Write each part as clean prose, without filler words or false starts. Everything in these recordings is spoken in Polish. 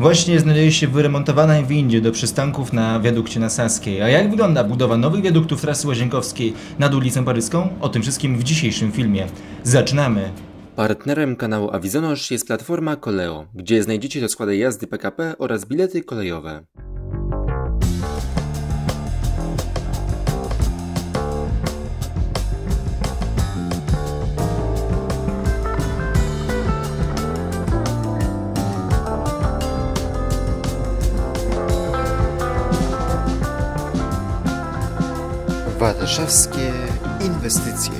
Właśnie znajduje się w wyremontowanej windzie do przystanków na wiadukcie na Saskiej. A jak wygląda budowa nowych wiaduktów Trasy Łazienkowskiej nad ulicą Paryską? O tym wszystkim w dzisiejszym filmie. Zaczynamy! Partnerem kanału Awizonosz jest platforma Koleo, gdzie znajdziecie rozkłady jazdy PKP oraz bilety kolejowe. Warszawskie inwestycje.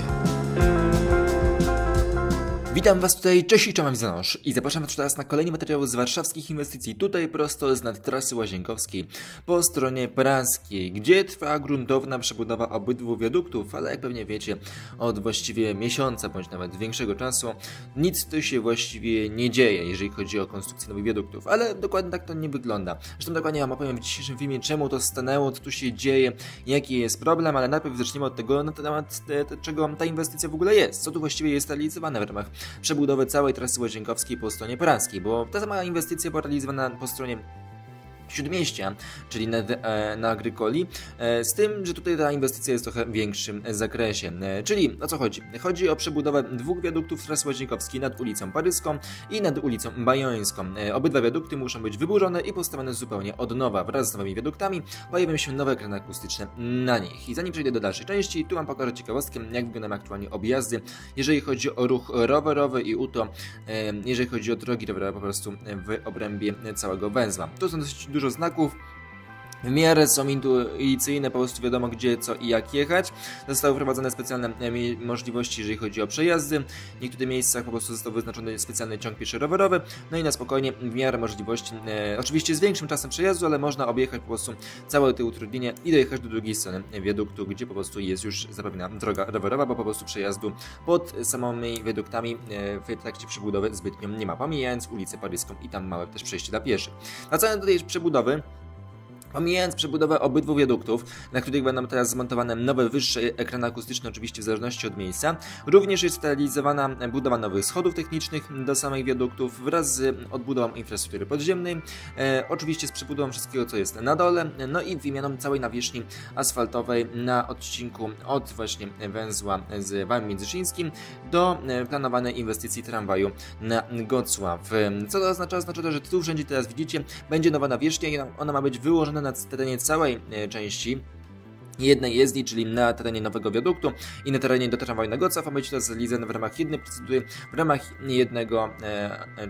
Witam Was tutaj, cześć i czołem, Awizonosz i zapraszam Was teraz na kolejny materiał z warszawskich inwestycji, tutaj prosto z nad Trasy Łazienkowskiej po stronie praskiej, gdzie trwa gruntowna przebudowa obydwu wiaduktów, ale jak pewnie wiecie, od właściwie miesiąca bądź nawet większego czasu nic tu się właściwie nie dzieje, jeżeli chodzi o konstrukcję nowych wiaduktów, ale dokładnie tak to nie wygląda. Zresztą dokładnie Wam opowiem w dzisiejszym filmie, czemu to stanęło, co tu się dzieje, jaki jest problem, ale najpierw zaczniemy od tego, na temat czego ta inwestycja w ogóle jest, co tu właściwie jest realizowane w ramach przebudowy całej Trasy Łazienkowskiej po stronie praskiej, bo ta sama inwestycja była realizowana po stronie Śródmieścia, czyli na Agrykoli, z tym, że tutaj ta inwestycja jest w trochę większym zakresie. Czyli o co chodzi? Chodzi o przebudowę dwóch wiaduktów Trasy Łazienkowskiej nad ulicą Paryską i nad ulicą Bajońską. Obydwa wiadukty muszą być wyburzone i postawione zupełnie od nowa. Wraz z nowymi wiaduktami pojawią się nowe ekrany akustyczne na nich. I zanim przejdę do dalszej części, tu Wam pokażę ciekawostkę, jak wyglądają aktualnie objazdy, jeżeli chodzi o ruch rowerowy i UTO, jeżeli chodzi o drogi rowerowe po prostu w obrębie całego węzła. To są dosyć dużo znaków, w miarę są intuicyjne, po prostu wiadomo gdzie, co i jak jechać. Zostały wprowadzone specjalne możliwości, jeżeli chodzi o przejazdy. W niektórych miejscach po prostu został wyznaczony specjalny ciąg pieszy rowerowy. No i na spokojnie, w miarę możliwości, oczywiście z większym czasem przejazdu, ale można objechać po prostu całe te utrudnienia i dojechać do drugiej strony wiaduktu, gdzie po prostu jest już zapewniona droga rowerowa, bo po prostu przejazdu pod samymi wiaduktami w trakcie przebudowy zbytnio nie ma, pomijając ulicę Paryską i tam małe też przejście dla pieszych. Wracając do tej przebudowy, pomijając przebudowę obydwu wiaduktów, na których będą teraz zmontowane nowe, wyższe ekrany akustyczne, oczywiście w zależności od miejsca, również jest realizowana budowa nowych schodów technicznych do samych wiaduktów wraz z odbudową infrastruktury podziemnej, oczywiście z przebudową wszystkiego, co jest na dole, no i wymianą całej nawierzchni asfaltowej na odcinku od właśnie węzła z Wałem Miedziczyńskim do planowanej inwestycji tramwaju na Gocław. Co to oznacza? Oznacza to, że tu wszędzie teraz widzicie, będzie nowa nawierzchnia i ona ma być wyłożona na terenie całej części jednej jezdni, czyli na terenie nowego wiaduktu i na terenie do tramwaju na Gocław, a będzie to zrealizowane w ramach jednej procedury, w ramach jednego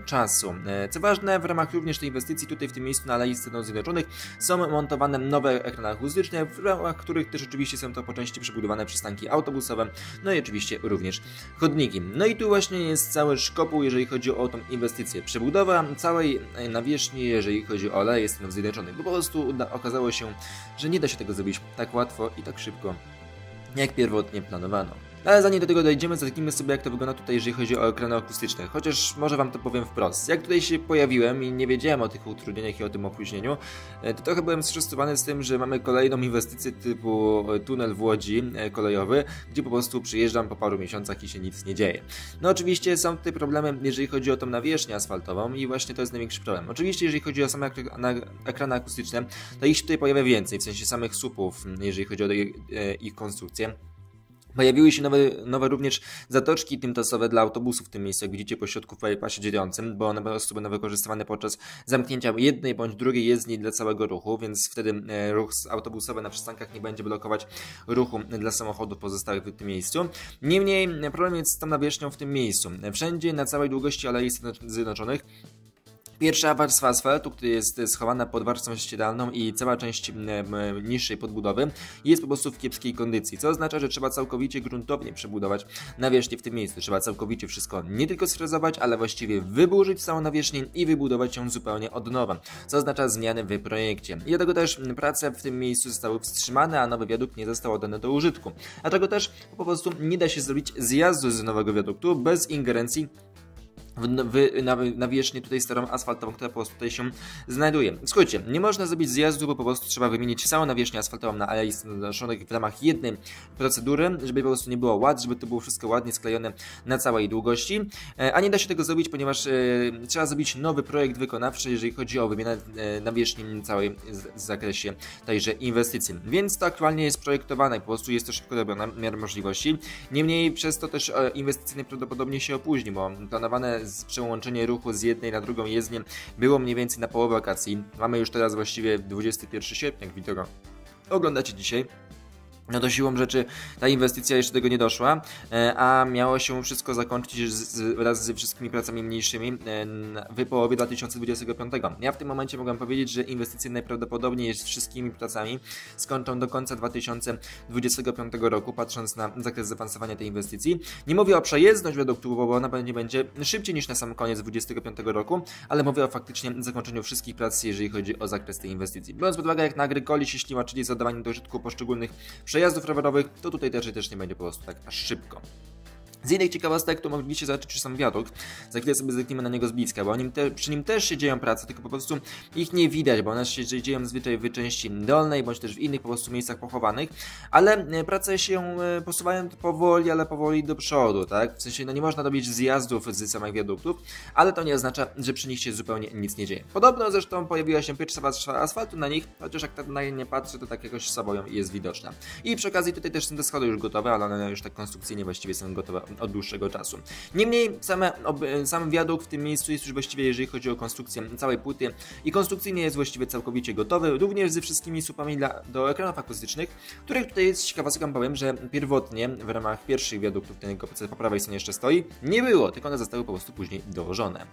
czasu. Co ważne, w ramach również tej inwestycji tutaj w tym miejscu na Alei Stanów Zjednoczonych są montowane nowe ekrany akustyczne, w ramach których też oczywiście są to po części przebudowane przystanki autobusowe, no i oczywiście również chodniki. No i tu właśnie jest cały szkopuł, jeżeli chodzi o tą inwestycję. Przebudowa całej nawierzchni, jeżeli chodzi o Aleję Stanów Zjednoczonych, bo po prostu okazało się, że nie da się tego zrobić tak łatwo i tak szybko, jak pierwotnie planowano. Ale zanim do tego dojdziemy, zerknijmy sobie, jak to wygląda tutaj, jeżeli chodzi o ekrany akustyczne. Chociaż może Wam to powiem wprost. Jak tutaj się pojawiłem i nie wiedziałem o tych utrudnieniach i o tym opóźnieniu, to trochę byłem sfrustrowany z tym, że mamy kolejną inwestycję typu tunel w Łodzi kolejowy, gdzie po prostu przyjeżdżam po paru miesiącach i się nic nie dzieje. No oczywiście są tutaj problemy, jeżeli chodzi o tą nawierzchnię asfaltową i właśnie to jest największy problem. Oczywiście, jeżeli chodzi o same ekrany akustyczne, to ich się tutaj pojawia więcej, w sensie samych słupów, jeżeli chodzi o ich konstrukcję. Pojawiły się nowe również zatoczki tymczasowe dla autobusów w tym miejscu, jak widzicie po środku w bypasie dzielącym, bo one po prostu będą wykorzystywane podczas zamknięcia jednej bądź drugiej jezdni dla całego ruchu, więc wtedy ruch autobusowy na przystankach nie będzie blokować ruchu dla samochodów pozostałych w tym miejscu. Niemniej problem jest z tą nawierzchnią w tym miejscu. Wszędzie na całej długości Alei Zjednoczonych pierwsza warstwa asfaltu, która jest schowana pod warstwą ścieralną i cała część niższej podbudowy jest po prostu w kiepskiej kondycji, co oznacza, że trzeba całkowicie gruntownie przebudować nawierzchnię w tym miejscu. Trzeba całkowicie wszystko nie tylko sfrezować, ale właściwie wyburzyć całą nawierzchnię i wybudować ją zupełnie od nowa, co oznacza zmiany w projekcie. I dlatego też prace w tym miejscu zostały wstrzymane, a nowy wiadukt nie został oddany do użytku. Dlatego też po prostu nie da się zrobić zjazdu z nowego wiaduktu bez ingerencji na wierzchnię tutaj starą asfaltową, która po prostu tutaj się znajduje. Słuchajcie, nie można zrobić zjazdu, bo po prostu trzeba wymienić całą nawierzchnię asfaltową na Alei Stanów Zjednoczonych w ramach jednej procedury, żeby po prostu nie było ład, żeby to było wszystko ładnie sklejone na całej długości, a nie da się tego zrobić, ponieważ trzeba zrobić nowy projekt wykonawczy, jeżeli chodzi o wymianę nawierzchni całej w zakresie tejże inwestycji. Więc to aktualnie jest projektowane i po prostu jest to szybko robione w miarę możliwości. Niemniej przez to też inwestycje najprawdopodobniej się opóźni, bo planowane przełączenie ruchu z jednej na drugą jezdnię było mniej więcej na połowę wakacji. Mamy już teraz właściwie 21 sierpnia, jak widzowie oglądacie dzisiaj. No to siłą rzeczy ta inwestycja jeszcze tego nie doszła, a miało się wszystko zakończyć wraz ze wszystkimi pracami mniejszymi w połowie 2025. Ja w tym momencie mogę powiedzieć, że inwestycje najprawdopodobniej z wszystkimi pracami skończą do końca 2025 roku, patrząc na zakres zaawansowania tej inwestycji. Nie mówię o przejezdność wiaduktu, bo ona będzie szybciej niż na sam koniec 2025 roku, ale mówię o faktycznie zakończeniu wszystkich prac, jeżeli chodzi o zakres tej inwestycji. Biorąc pod uwagę, jak na Agrykoli się ślimaczyli z oddawaniem do użytku poszczególnych przejazdów rowerowych, to tutaj też nie będzie po prostu tak aż szybko. Z innych ciekawostek to mogliście zobaczyć już sam wiadukt. Za chwilę sobie zerkniemy na niego z bliska, bo przy nim też się dzieją prace, tylko po prostu ich nie widać, bo one się dzieją zwyczaj w części dolnej, bądź też w innych po prostu miejscach pochowanych, ale prace się posuwają powoli, ale powoli do przodu, tak? W sensie, no nie można robić zjazdów z samych wiaduktów, ale to nie oznacza, że przy nich się zupełnie nic nie dzieje. Podobno zresztą pojawiła się pierwsza warstwa asfaltu na nich, chociaż jak na nie patrzy, to tak jakoś sobą jest widoczna. I przy okazji tutaj też są te schody już gotowe, ale one już tak konstrukcyjnie właściwie są gotowe od dłuższego czasu. Niemniej sam wiadukt w tym miejscu jest już właściwie, jeżeli chodzi o konstrukcję całej płyty, i konstrukcyjnie jest właściwie całkowicie gotowy, również ze wszystkimi słupami do ekranów akustycznych, których tutaj jest ciekawostka, powiem, że pierwotnie w ramach pierwszych wiaduktów, ten po prawej stronie jeszcze stoi, nie było, tylko one zostały po prostu później dołożone.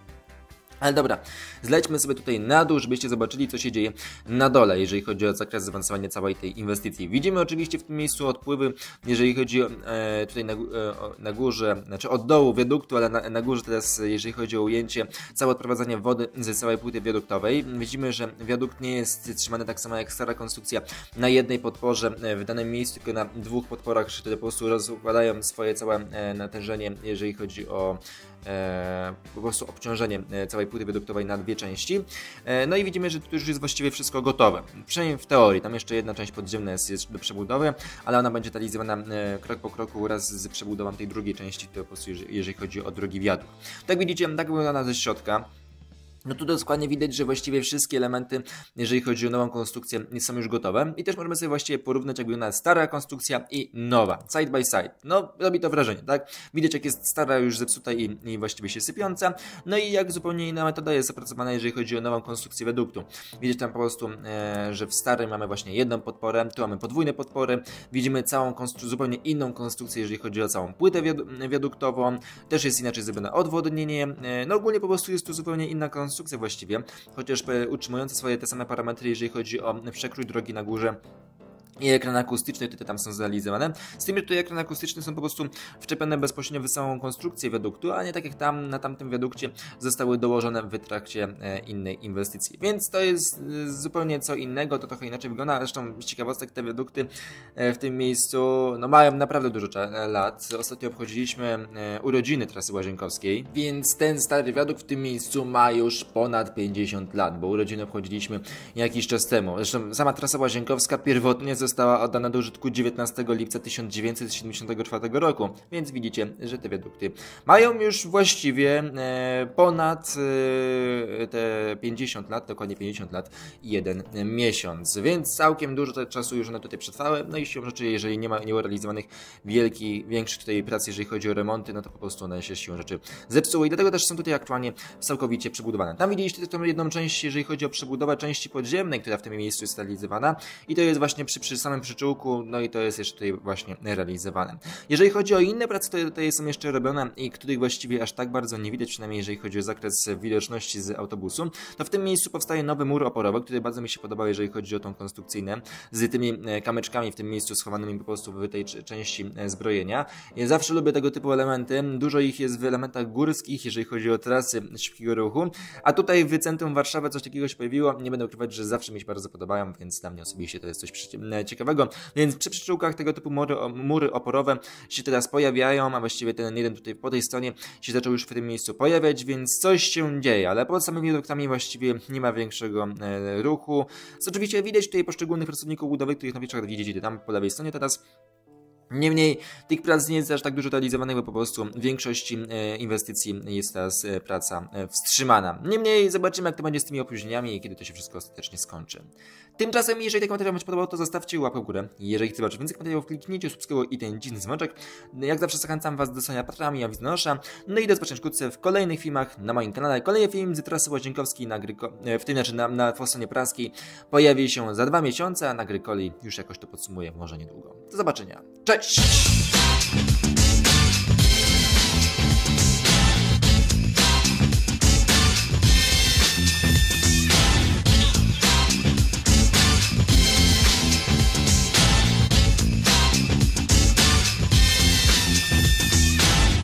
Ale dobra, zlećmy sobie tutaj na dół, żebyście zobaczyli, co się dzieje na dole, jeżeli chodzi o zakres zaawansowania całej tej inwestycji. Widzimy oczywiście w tym miejscu odpływy, jeżeli chodzi o, tutaj na górze, znaczy od dołu wiaduktu, ale na górze teraz, jeżeli chodzi o ujęcie, całe odprowadzanie wody ze całej płyty wiaduktowej. Widzimy, że wiadukt nie jest trzymany tak samo jak stara konstrukcja na jednej podporze w danym miejscu, tylko na dwóch podporach, które po prostu rozkładają swoje całe natężenie, jeżeli chodzi o po prostu obciążenie całej płyty wiaduktowej na dwie części. No i widzimy, że tu już jest właściwie wszystko gotowe. Przynajmniej w teorii. Tam jeszcze jedna część podziemna jest do przebudowy, ale ona będzie realizowana krok po kroku wraz z przebudową tej drugiej części, to po prostu jeżeli chodzi o drugi wiadukt. Tak widzicie, tak wygląda ona ze środka. No tu dokładnie widać, że właściwie wszystkie elementy, jeżeli chodzi o nową konstrukcję, są już gotowe i też możemy sobie właściwie porównać, jak wygląda stara konstrukcja i nowa, side by side. No robi to wrażenie, tak? Widać, jak jest stara już zepsuta i właściwie się sypiąca, no i jak zupełnie inna metoda jest zapracowana, jeżeli chodzi o nową konstrukcję wiaduktu. Widać tam po prostu, że w starym mamy właśnie jedną podporę, tu mamy podwójne podpory, widzimy całą zupełnie inną konstrukcję, jeżeli chodzi o całą płytę wiaduktową, też jest inaczej zrobione odwodnienie, no ogólnie po prostu jest tu zupełnie inna konstrukcja, właściwie, chociaż utrzymujące swoje te same parametry, jeżeli chodzi o przekrój drogi na górze i ekrany akustyczne, które tam są zrealizowane. Z tym, że tutaj ekrany akustyczne są po prostu wczepione bezpośrednio w samą konstrukcję wiaduktu, a nie tak jak tam na tamtym wiadukcie zostały dołożone w trakcie innej inwestycji. Więc to jest zupełnie co innego, to trochę inaczej wygląda. Zresztą z ciekawostek te wiadukty w tym miejscu no, mają naprawdę dużo lat. Ostatnio obchodziliśmy urodziny Trasy Łazienkowskiej, więc ten stary wiadukt w tym miejscu ma już ponad 50 lat, bo urodziny obchodziliśmy jakiś czas temu. Zresztą sama Trasa Łazienkowska pierwotnie została oddana do użytku 19 lipca 1974 roku, więc widzicie, że te wiadukty mają już właściwie ponad te 50 lat, dokładnie 50 lat i 1 miesiąc, więc całkiem dużo czasu już one tutaj przetrwały, no i siłą rzeczy, jeżeli nie ma realizowanych większych tutaj prac, jeżeli chodzi o remonty, no to po prostu one się siłą rzeczy zepsuły i dlatego też są tutaj aktualnie całkowicie przebudowane. Tam widzieliście też tą jedną część, jeżeli chodzi o przebudowę części podziemnej, która w tym miejscu jest realizowana i to jest właśnie przy samym przyczółku, no i to jest jeszcze tutaj właśnie realizowane. Jeżeli chodzi o inne prace, to tutaj są jeszcze robione i których właściwie aż tak bardzo nie widać, przynajmniej jeżeli chodzi o zakres widoczności z autobusu, to w tym miejscu powstaje nowy mur oporowy, który bardzo mi się podobał, jeżeli chodzi o tą konstrukcyjną, z tymi kamyczkami w tym miejscu schowanymi po prostu w tej części zbrojenia. Ja zawsze lubię tego typu elementy, dużo ich jest w elementach górskich, jeżeli chodzi o trasy szybkiego ruchu, a tutaj w centrum Warszawy coś takiego się pojawiło, nie będę ukrywać, że zawsze mi się bardzo podobają, więc dla mnie osobiście to jest coś ciekawego. Więc przy pszczółkach tego typu mury oporowe się teraz pojawiają, a właściwie ten jeden tutaj po tej stronie się zaczął już w tym miejscu pojawiać, więc coś się dzieje, ale pod samymi produktami właściwie nie ma większego ruchu. Co oczywiście widać tutaj poszczególnych pracowników budowych, których na wieczorach widzicie tam po lewej stronie teraz. Niemniej tych prac nie jest aż tak dużo realizowanych, bo po prostu w większości inwestycji jest teraz praca wstrzymana. Niemniej zobaczymy, jak to będzie z tymi opóźnieniami i kiedy to się wszystko ostatecznie skończy. Tymczasem, jeżeli ten materiał Wam się podobał, to zostawcie łapkę w górę. Jeżeli chcecie zobaczyć więcej materiałów, kliknijcie subskrybuj i ten dziwny dzwoneczek. Jak zawsze zachęcam Was do zostania patronami Awizonosza. No i do zobaczenia wkrótce w kolejnych filmach na moim kanale. Kolejny film z Trasy Łazienkowskiej, w stronie praskiej, pojawi się za 2 miesiące, a na Agrykoli już jakoś to podsumuję, może niedługo. Do zobaczenia. Cześć!